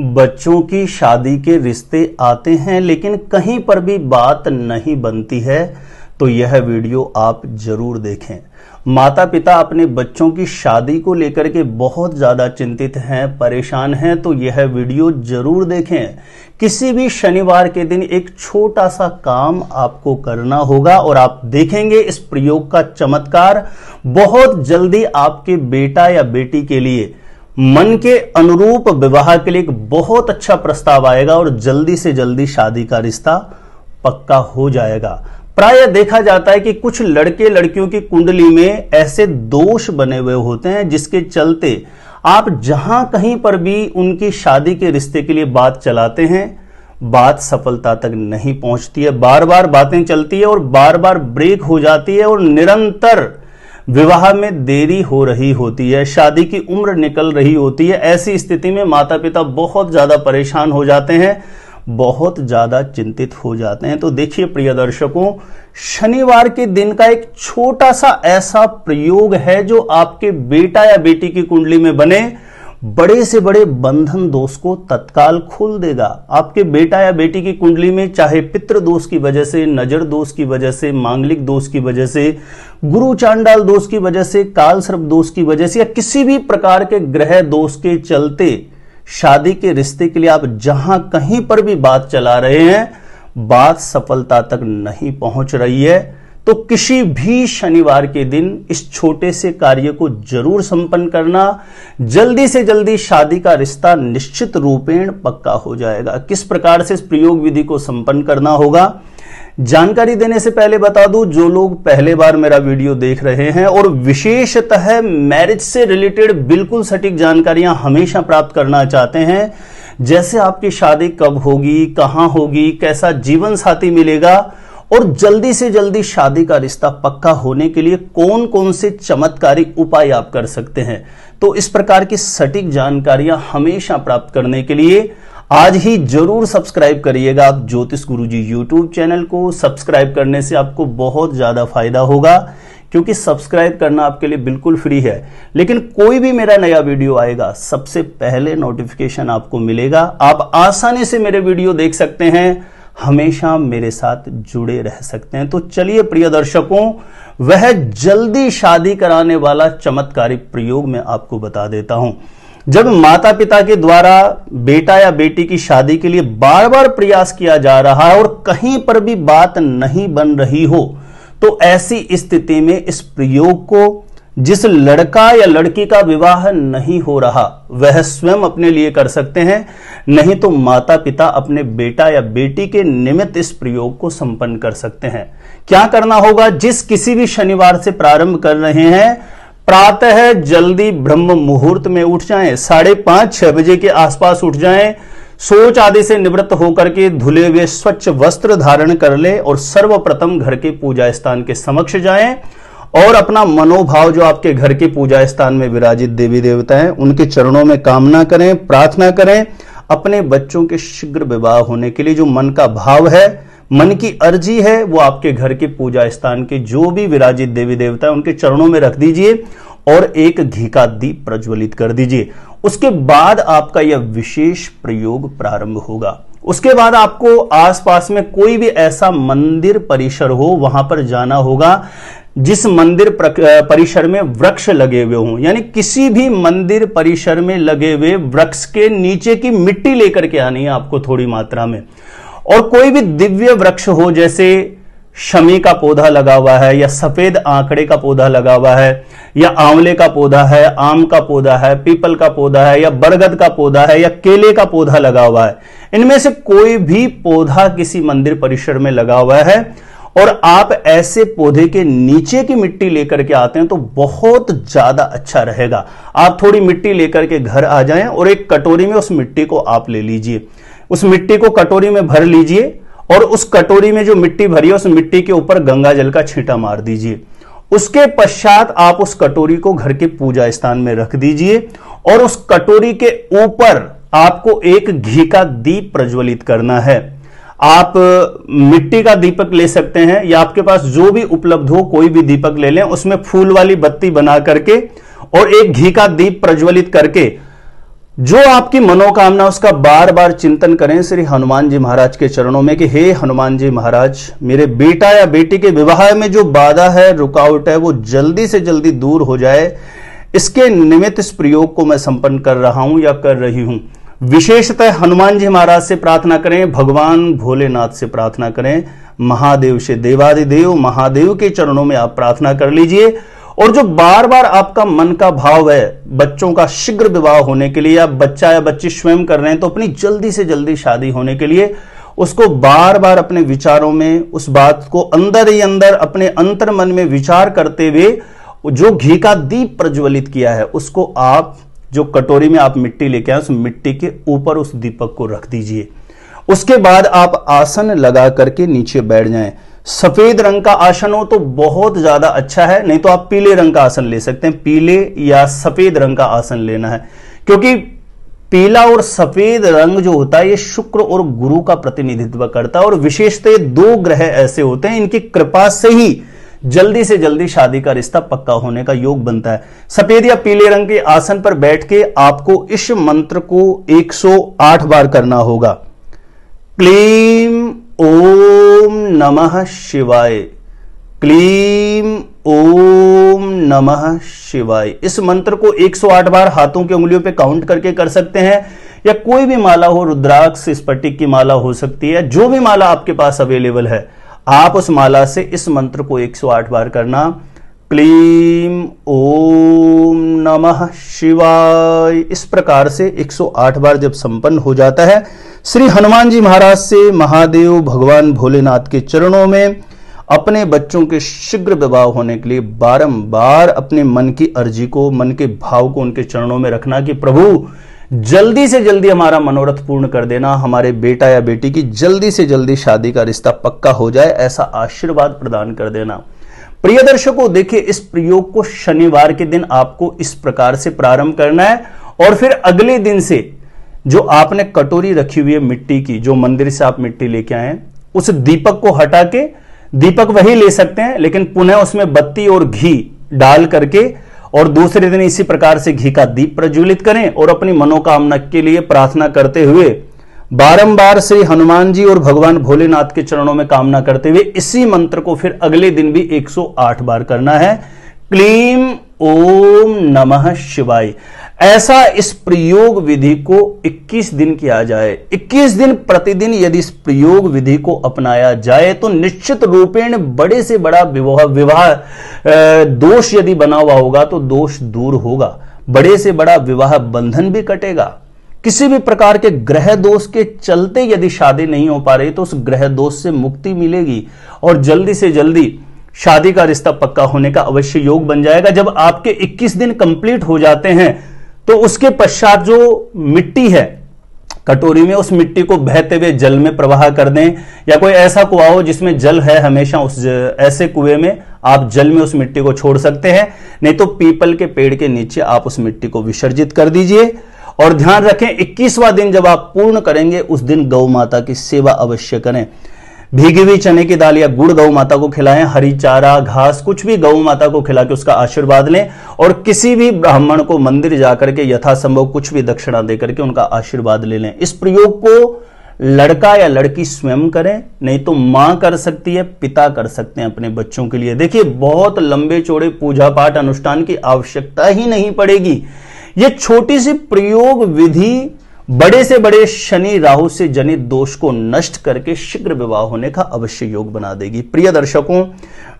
बच्चों की शादी के रिश्ते आते हैं लेकिन कहीं पर भी बात नहीं बनती है, तो यह वीडियो आप जरूर देखें। माता पिता अपने बच्चों की शादी को लेकर के बहुत ज़्यादा चिंतित हैं, परेशान हैं, तो यह वीडियो जरूर देखें। किसी भी शनिवार के दिन एक छोटा सा काम आपको करना होगा और आप देखेंगे इस प्रयोग का चमत्कार बहुत जल्दी आपके बेटा या बेटी के लिए मन के अनुरूप विवाह के लिए एक बहुत अच्छा प्रस्ताव आएगा और जल्दी से जल्दी शादी का रिश्ता पक्का हो जाएगा। प्राय देखा जाता है कि कुछ लड़के लड़कियों की कुंडली में ऐसे दोष बने हुए होते हैं जिसके चलते आप जहां कहीं पर भी उनकी शादी के रिश्ते के लिए बात चलाते हैं, बात सफलता तक नहीं पहुंचती है। बार बार बातें चलती है और बार बार ब्रेक हो जाती है और निरंतर विवाह में देरी हो रही होती है, शादी की उम्र निकल रही होती है। ऐसी स्थिति में माता पिता बहुत ज़्यादा परेशान हो जाते हैं, बहुत ज़्यादा चिंतित हो जाते हैं। तो देखिए प्रिय दर्शकों, शनिवार के दिन का एक छोटा सा ऐसा प्रयोग है जो आपके बेटा या बेटी की कुंडली में बने बड़े से बड़े बंधन दोष को तत्काल खोल देगा। आपके बेटा या बेटी की कुंडली में चाहे पितृ दोष की वजह से, नजर दोष की वजह से, मांगलिक दोष की वजह से, गुरु चांडाल दोष की वजह से, काल सर्प दोष की वजह से या किसी भी प्रकार के ग्रह दोष के चलते शादी के रिश्ते के लिए आप जहां कहीं पर भी बात चला रहे हैं, बात सफलता तक नहीं पहुंच रही है। तो किसी भी शनिवार के दिन इस छोटे से कार्य को जरूर संपन्न करना, जल्दी से जल्दी शादी का रिश्ता निश्चित रूपेण पक्का हो जाएगा। किस प्रकार से इस प्रयोग विधि को संपन्न करना होगा, जानकारी देने से पहले बता दूं, जो लोग पहले बार मेरा वीडियो देख रहे हैं और विशेषतः मैरिज से रिलेटेड बिल्कुल सटीक जानकारियां हमेशा प्राप्त करना चाहते हैं, जैसे आपकी शादी कब होगी, कहां होगी, कैसा जीवन साथी मिलेगा और जल्दी से जल्दी शादी का रिश्ता पक्का होने के लिए कौन कौन से चमत्कारी उपाय आप कर सकते हैं, तो इस प्रकार की सटीक जानकारियां हमेशा प्राप्त करने के लिए आज ही जरूर सब्सक्राइब करिएगा आप ज्योतिष गुरु जी यूट्यूब चैनल को। सब्सक्राइब करने से आपको बहुत ज़्यादा फायदा होगा क्योंकि सब्सक्राइब करना आपके लिए बिल्कुल फ्री है, लेकिन कोई भी मेरा नया वीडियो आएगा सबसे पहले नोटिफिकेशन आपको मिलेगा। आप आसानी से मेरे वीडियो देख सकते हैं, हमेशा मेरे साथ जुड़े रह सकते हैं। तो चलिए प्रिय दर्शकों, वह जल्दी शादी कराने वाला चमत्कारी प्रयोग मैं आपको बता देता हूं। जब माता पिता के द्वारा बेटा या बेटी की शादी के लिए बार बार प्रयास किया जा रहा है और कहीं पर भी बात नहीं बन रही हो, तो ऐसी स्थिति में इस प्रयोग को जिस लड़का या लड़की का विवाह नहीं हो रहा वह स्वयं अपने लिए कर सकते हैं, नहीं तो माता पिता अपने बेटा या बेटी के निमित्त इस प्रयोग को संपन्न कर सकते हैं। क्या करना होगा, जिस किसी भी शनिवार से प्रारंभ कर रहे हैं, प्रातः जल्दी ब्रह्म मुहूर्त में उठ जाएं, 5:30-6 बजे के आसपास उठ जाएं, सोच आदि से निवृत्त होकर के धुले हुए स्वच्छ वस्त्र धारण कर ले और सर्वप्रथम घर के पूजा स्थान के समक्ष जाएं और अपना मनोभाव जो आपके घर के पूजा स्थान में विराजित देवी देवता हैं उनके चरणों में कामना करें, प्रार्थना करें अपने बच्चों के शीघ्र विवाह होने के लिए। जो मन का भाव है, मन की अर्जी है, वो आपके घर के पूजा स्थान के जो भी विराजित देवी देवता है उनके चरणों में रख दीजिए और एक घी का दीप प्रज्वलित कर दीजिए। उसके बाद आपका यह विशेष प्रयोग प्रारंभ होगा। उसके बाद आपको आसपास में कोई भी ऐसा मंदिर परिसर हो वहां पर जाना होगा जिस मंदिर परिसर में वृक्ष लगे हुए हों, यानी किसी भी मंदिर परिसर में लगे हुए वृक्ष के नीचे की मिट्टी लेकर के आनी है आपको थोड़ी मात्रा में। और कोई भी दिव्य वृक्ष हो, जैसे शमी का पौधा लगा हुआ है या सफेद आंकड़े का पौधा लगा हुआ है या आंवले का पौधा है, आम का पौधा है, पीपल का पौधा है या बरगद का पौधा है या केले का पौधा लगा हुआ है, इनमें से कोई भी पौधा किसी मंदिर परिसर में लगा हुआ है और आप ऐसे पौधे के नीचे की मिट्टी लेकर के आते हैं तो बहुत ज्यादा अच्छा रहेगा। आप थोड़ी मिट्टी लेकर के घर आ जाएं और एक कटोरी में उस मिट्टी को आप ले लीजिए, उस मिट्टी को कटोरी में भर लीजिए और उस कटोरी में जो मिट्टी भरी है उस मिट्टी के ऊपर गंगा जल का छींटा मार दीजिए। उसके पश्चात आप उस कटोरी को घर के पूजा स्थान में रख दीजिए और उस कटोरी के ऊपर आपको एक घी का दीप प्रज्वलित करना है। आप मिट्टी का दीपक ले सकते हैं या आपके पास जो भी उपलब्ध हो कोई भी दीपक ले लें, उसमें फूल वाली बत्ती बना करके और एक घी का दीप प्रज्वलित करके जो आपकी मनोकामना उसका बार बार चिंतन करें श्री हनुमान जी महाराज के चरणों में कि हे हनुमान जी महाराज, मेरे बेटा या बेटी के विवाह में जो बाधा है, रुकावट है, वो जल्दी से जल्दी दूर हो जाए। इसके निमित्त इस प्रयोग को मैं संपन्न कर रहा हूं या कर रही हूं। विशेषतः हनुमान जी महाराज से प्रार्थना करें, भगवान भोलेनाथ से प्रार्थना करें, महादेव से, देवादिदेव महादेव के चरणों में आप प्रार्थना कर लीजिए। और जो बार बार आपका मन का भाव है बच्चों का शीघ्र विवाह होने के लिए, या बच्चा या बच्ची स्वयं कर रहे हैं तो अपनी जल्दी से जल्दी शादी होने के लिए, उसको बार बार अपने विचारों में उस बात को अंदर ही अंदर अपने अंतर मन में विचार करते हुए जो घी का दीप प्रज्वलित किया है उसको आप जो कटोरी में आप मिट्टी लेके आए उस मिट्टी के ऊपर उस दीपक को रख दीजिए। उसके बाद आप आसन लगा करके नीचे बैठ जाएं। सफेद रंग का आसन हो तो बहुत ज्यादा अच्छा है, नहीं तो आप पीले रंग का आसन ले सकते हैं। पीले या सफेद रंग का आसन लेना है क्योंकि पीला और सफेद रंग जो होता है ये शुक्र और गुरु का प्रतिनिधित्व करता है, और विशेषतः दो ग्रह ऐसे होते हैं इनकी कृपा से ही जल्दी से जल्दी शादी का रिश्ता पक्का होने का योग बनता है। सफेद या पीले रंग के आसन पर बैठ के आपको इस मंत्र को 108 बार करना होगा। क्लीम ओम नमः शिवाय, क्लीम ओम नमः शिवाय। इस मंत्र को 108 बार हाथों की उंगलियों पे काउंट करके कर सकते हैं, या कोई भी माला हो, रुद्राक्ष स्फटिक की माला हो सकती है, जो भी माला आपके पास अवेलेबल है आप उस माला से इस मंत्र को 108 बार करना। क्लीम ओम नमः शिवाय। इस प्रकार से 108 बार जब संपन्न हो जाता है, श्री हनुमान जी महाराज से, महादेव भगवान भोलेनाथ के चरणों में अपने बच्चों के शीघ्र विवाह होने के लिए बारंबार अपने मन की अर्जी को, मन के भाव को उनके चरणों में रखना कि प्रभु जल्दी से जल्दी हमारा मनोरथ पूर्ण कर देना, हमारे बेटा या बेटी की जल्दी से जल्दी शादी का रिश्ता पक्का हो जाए, ऐसा आशीर्वाद प्रदान कर देना। प्रिय दर्शकों, देखिए इस प्रयोग को शनिवार के दिन आपको इस प्रकार से प्रारंभ करना है, और फिर अगले दिन से जो आपने कटोरी रखी हुई है मिट्टी की, जो मंदिर से आप मिट्टी लेके आए, उस दीपक को हटा के, दीपक वही ले सकते हैं लेकिन पुनः उसमें बत्ती और घी डाल करके और दूसरे दिन इसी प्रकार से घी का दीप प्रज्वलित करें और अपनी मनोकामना के लिए प्रार्थना करते हुए बारंबार श्री हनुमान जी और भगवान भोलेनाथ के चरणों में कामना करते हुए इसी मंत्र को फिर अगले दिन भी 108 बार करना है। क्लीम ओम नमः शिवाय। ऐसा इस प्रयोग विधि को 21 दिन किया जाए। 21 दिन प्रतिदिन यदि इस प्रयोग विधि को अपनाया जाए तो निश्चित रूपेण बड़े से बड़ा विवाह दोष यदि बना हुआ होगा तो दोष दूर होगा, बड़े से बड़ा विवाह बंधन भी कटेगा। किसी भी प्रकार के ग्रह दोष के चलते यदि शादी नहीं हो पा रही तो उस ग्रह दोष से मुक्ति मिलेगी और जल्दी से जल्दी शादी का रिश्ता पक्का होने का अवश्य योग बन जाएगा। जब आपके 21 दिन कंप्लीट हो जाते हैं तो उसके पश्चात जो मिट्टी है कटोरी में, उस मिट्टी को बहते हुए जल में प्रवाह कर दें, या कोई ऐसा कुआं हो जिसमें जल है हमेशा, उस ऐसे कुएं में आप जल में उस मिट्टी को छोड़ सकते हैं, नहीं तो पीपल के पेड़ के नीचे आप उस मिट्टी को विसर्जित कर दीजिए। और ध्यान रखें 21वां दिन जब आप पूर्ण करेंगे उस दिन गौ माता की सेवा अवश्य करें। भीगी हुई चने की दाल या गुड़ गौ माता को खिलाएं, हरी चारा घास कुछ भी गौ माता को खिला के उसका आशीर्वाद लें, और किसी भी ब्राह्मण को मंदिर जाकर के यथासंभव कुछ भी दक्षिणा देकर के उनका आशीर्वाद ले लें। इस प्रयोग को लड़का या लड़की स्वयं करें, नहीं तो मां कर सकती है, पिता कर सकते हैं अपने बच्चों के लिए। देखिए बहुत लंबे चौड़े पूजा पाठ अनुष्ठान की आवश्यकता ही नहीं पड़ेगी। ये छोटी सी प्रयोग विधि बड़े से बड़े शनि राहु से जनित दोष को नष्ट करके शीघ्र विवाह होने का अवश्य योग बना देगी। प्रिय दर्शकों,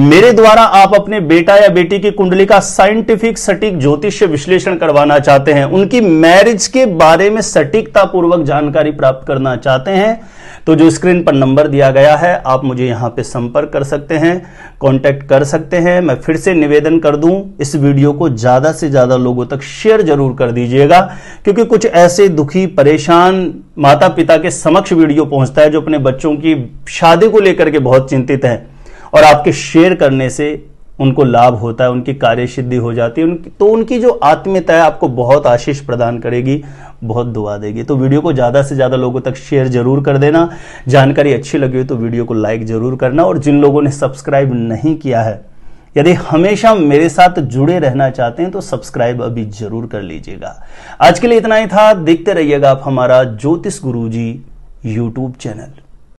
मेरे द्वारा आप अपने बेटा या बेटी की कुंडली का साइंटिफिक सटीक ज्योतिष विश्लेषण करवाना चाहते हैं, उनकी मैरिज के बारे में सटीकता पूर्वक जानकारी प्राप्त करना चाहते हैं तो जो स्क्रीन पर नंबर दिया गया है आप मुझे यहां पे संपर्क कर सकते हैं, कॉन्टेक्ट कर सकते हैं। मैं फिर से निवेदन कर दूं, इस वीडियो को ज्यादा से ज्यादा लोगों तक शेयर जरूर कर दीजिएगा, क्योंकि कुछ ऐसे दुखी परेशान माता पिता के समक्ष वीडियो पहुंचता है जो अपने बच्चों की शादी को लेकर के बहुत चिंतित हैं, और आपके शेयर करने से उनको लाभ होता है, उनकी कार्य सिद्धि हो जाती है, तो उनकी जो आत्मीयता है आपको बहुत आशीष प्रदान करेगी, बहुत दुआ देगी। तो वीडियो को ज़्यादा से ज़्यादा लोगों तक शेयर जरूर कर देना। जानकारी अच्छी लगी हो तो वीडियो को लाइक जरूर करना, और जिन लोगों ने सब्सक्राइब नहीं किया है यदि हमेशा मेरे साथ जुड़े रहना चाहते हैं तो सब्सक्राइब अभी जरूर कर लीजिएगा। आज के लिए इतना ही था। देखते रहिएगा आप हमारा ज्योतिष गुरु जी यूट्यूब चैनल।